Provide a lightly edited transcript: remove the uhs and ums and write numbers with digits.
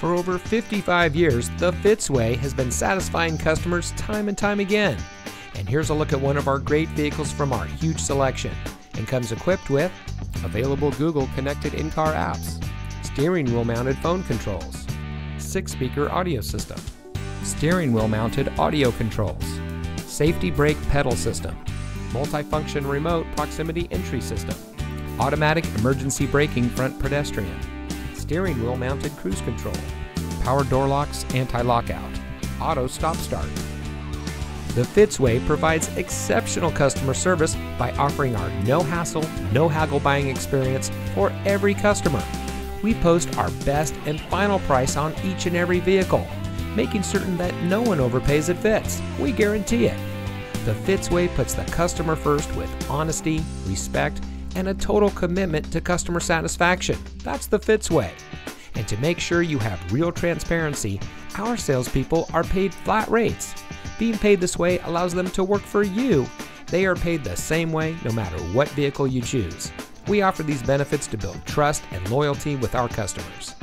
For over 55 years, the Fitzway has been satisfying customers time and time again. And here's a look at one of our great vehicles from our huge selection, and comes equipped with available Google connected in-car apps, steering wheel mounted phone controls, 6-speaker audio system, steering wheel mounted audio controls, safety brake pedal system, multifunction remote proximity entry system, automatic emergency braking front pedestrian, steering wheel mounted cruise control, power door locks, anti-lockout, auto stop start. The Fitzway provides exceptional customer service by offering our no-hassle, no-haggle buying experience for every customer. We post our best and final price on each and every vehicle, making certain that no one overpays at Fitz. We guarantee it. The Fitzway puts the customer first with honesty, respect, and a total commitment to customer satisfaction. That's the Fitzway. And to make sure you have real transparency, our salespeople are paid flat rates. Being paid this way allows them to work for you. They are paid the same way no matter what vehicle you choose. We offer these benefits to build trust and loyalty with our customers.